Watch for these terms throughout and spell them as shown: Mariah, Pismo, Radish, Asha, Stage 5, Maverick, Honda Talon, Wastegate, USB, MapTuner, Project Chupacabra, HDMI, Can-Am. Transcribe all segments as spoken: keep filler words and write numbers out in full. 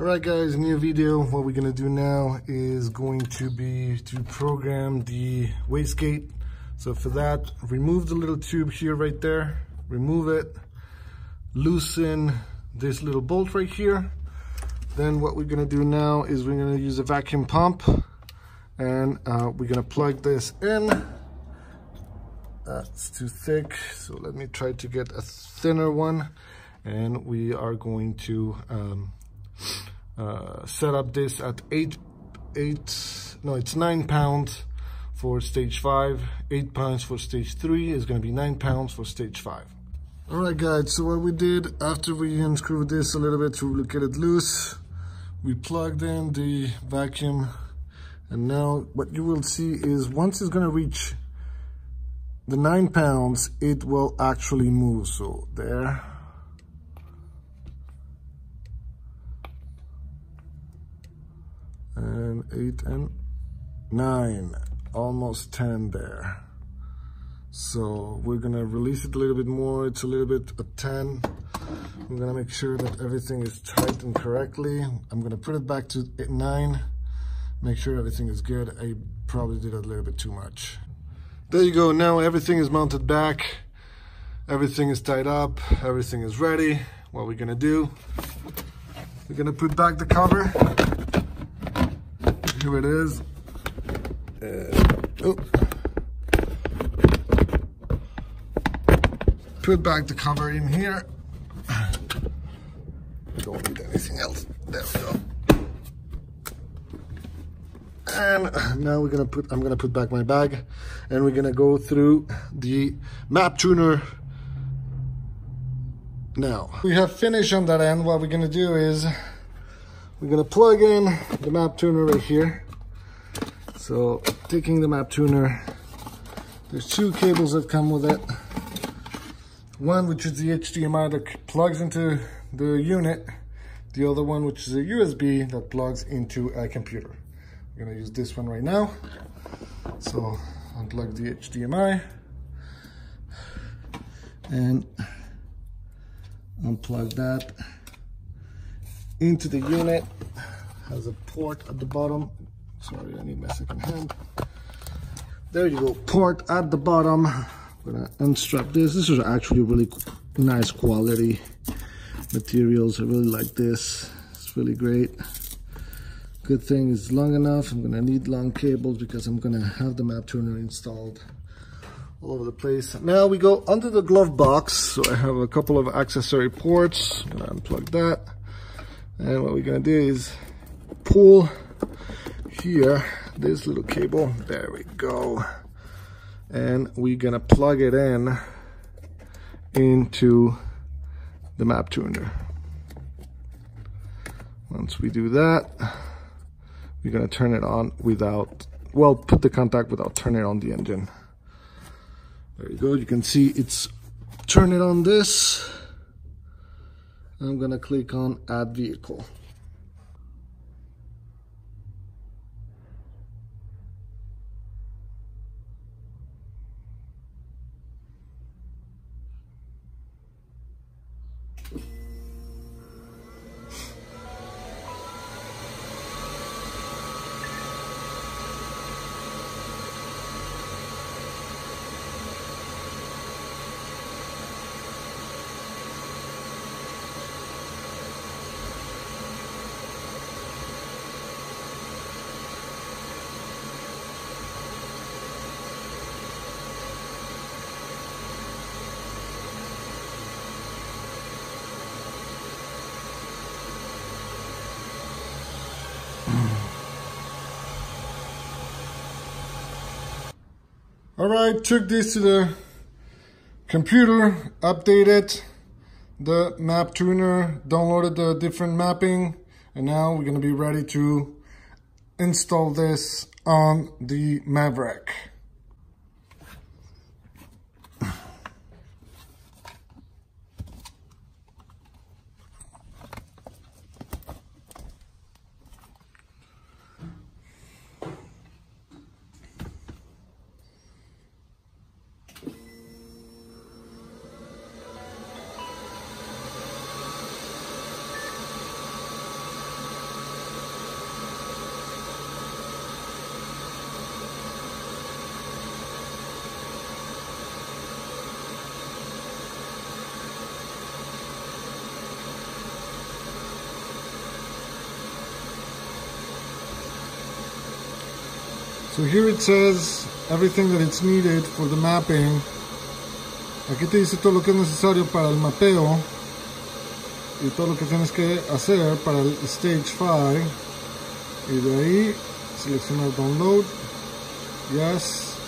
Alright guys, new video. What we're gonna do now is going to be to program the wastegate. So for that, remove the little tube here right there, remove it, loosen this little bolt right here. Then what we're gonna do now is we're gonna use a vacuum pump and uh, we're gonna plug this in. That's too thick, so let me try to get a thinner one, and we are going to um, uh, set up this at eight, eight, no it's nine pounds for stage five, eight pounds for stage three, is going to be nine pounds for stage five. Alright guys, so what we did after we unscrewed this a little bit to get it loose, we plugged in the vacuum, and now what you will see is once it's going to reach the nine pounds, it will actually move. So there. And eight and nine, almost ten there. So we're gonna release it a little bit more. It's a little bit at ten. We're gonna make sure that everything is tightened correctly. I'm gonna put it back to eight, nine. Make sure everything is good. I probably did a little bit too much. There you go, now everything is mounted back, everything is tied up, everything is ready. What we're gonna do, we're gonna put back the cover. Here it is. Uh, oh. Put back the cover in here. Don't need anything else. There we go. And now we're gonna put, I'm gonna put back my bag, and we're gonna go through the MapTuner now. We have finished on that end. What we're gonna do is we're gonna plug in the MapTuner right here. So taking the MapTuner, there's two cables that come with it. One which is the H D M I that plugs into the unit, the other one which is a U S B that plugs into a computer. I'm gonna use this one right now. So unplug the H D M I and unplug that into the unit. Has a port at the bottom. Sorry, I need my second hand. There you go, port at the bottom. I'm gonna unstrap this. This is actually really nice quality materials. I really like this. It's really great. Good thing is long enough. I'm gonna need long cables because I'm gonna have the MapTuner installed all over the place. Now we go under the glove box. So I have a couple of accessory ports. I'm gonna unplug that. And what we're gonna do is pull here this little cable. There we go. And we're gonna plug it in into the MapTuner. Once we do that, we're gonna turn it on without, well, put the contact without turning on the engine. There you go, you can see it's, turn it on this. I'm gonna click on add vehicle. All right, took this to the computer, updated the MapTuner, downloaded the different mapping, and now we're gonna be ready to install this on the Maverick. So here it says everything that it's needed for the mapping. Aquí te dice todo lo que es necesario para el mapeo y todo lo que tienes que hacer para el Stage five. Y de ahí seleccionar Download, Yes.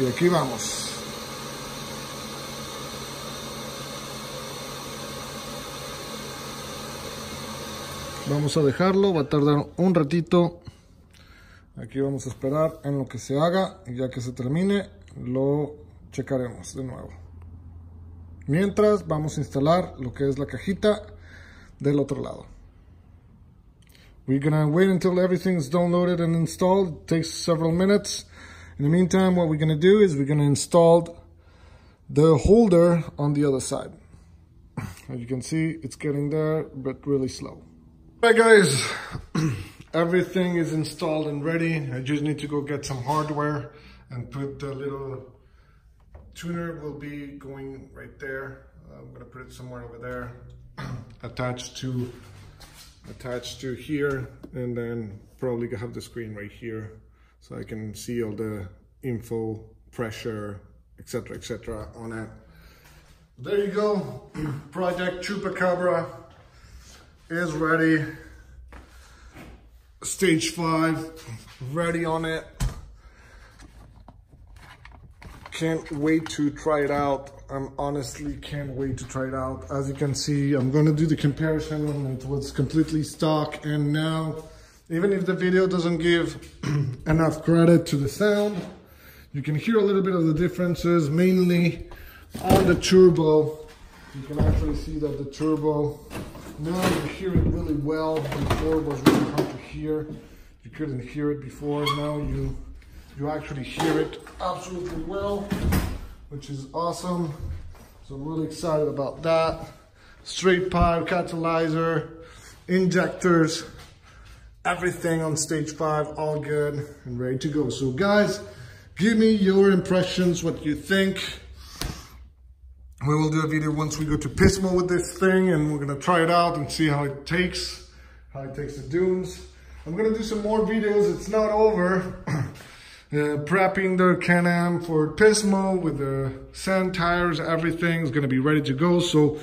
Y aquí vamos. Vamos a dejarlo, va a tardar un ratito. Aquí vamos a esperar en lo que se haga, y ya que se termine lo checaremos de nuevo. Mientras vamos a instalar lo que es la cajita del otro lado. We're gonna wait until everything is downloaded and installed. It takes several minutes. In the meantime, what we're gonna do is we're gonna install the holder on the other side. As you can see, it's getting there, but really slow. Hi guys, everything is installed and ready. I just need to go get some hardware and put the little tuner will be going right there. I'm gonna put it somewhere over there, attached to attached to here, and then probably have the screen right here so I can see all the info, pressure, et cetera, et cetera on it. There you go. Project Chupacabra is ready. Stage five ready on it. Can't wait to try it out. I'm honestly can't wait to try it out. As you can see, I'm going to do the comparison and it was completely stock. And now, even if the video doesn't give enough credit to the sound, you can hear a little bit of the differences, mainly on the turbo. You can actually see that the turbo, now you hear it really well. Before it was really hard to hear. You couldn't hear it before. Now you you actually hear it absolutely well, which is awesome. So I'm really excited about that. Straight pipe, catalyzer, injectors, everything on Stage five, all good and ready to go. So guys, give me your impressions, what you think. We will do a video once we go to Pismo with this thing, and we're gonna try it out and see how it takes, how it takes the dunes. I'm gonna do some more videos, it's not over. uh, prepping the Can-Am for Pismo with the sand tires, everything's gonna be ready to go. So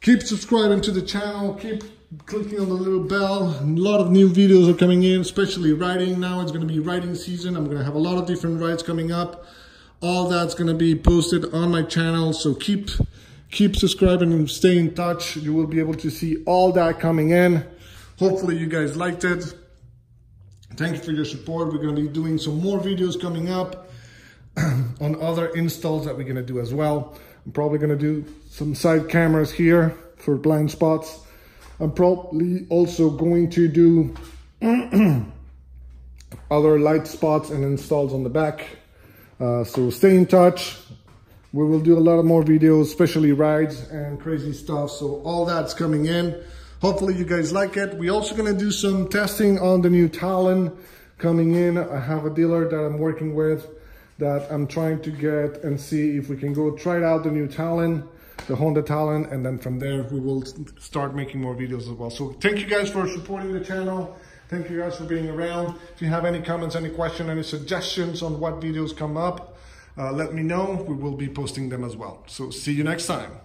keep subscribing to the channel, keep clicking on the little bell. A lot of new videos are coming in, especially riding now. It's gonna be riding season. I'm gonna have a lot of different rides coming up. All that's going to be posted on my channel, so keep keep subscribing and stay in touch. You will be able to see all that coming in. Hopefully you guys liked it. Thank you for your support. We're going to be doing some more videos coming up on other installs that we're going to do as well. I'm probably going to do some side cameras here for blind spots. I'm probably also going to do other light spots and installs on the back. Uh, so stay in touch. We will do a lot of more videos, especially rides and crazy stuff. So all that's coming in. Hopefully you guys like it. We're also going to do some testing on the new Talon coming in. I have a dealer that I'm working with that I'm trying to get and see if we can go try out the new Talon, the Honda Talon, and then from there we will start making more videos as well. So thank you guys for supporting the channel. Thank you guys for being around. If you have any comments, any questions, any suggestions on what videos come up, uh, let me know. We will be posting them as well. So see you next time.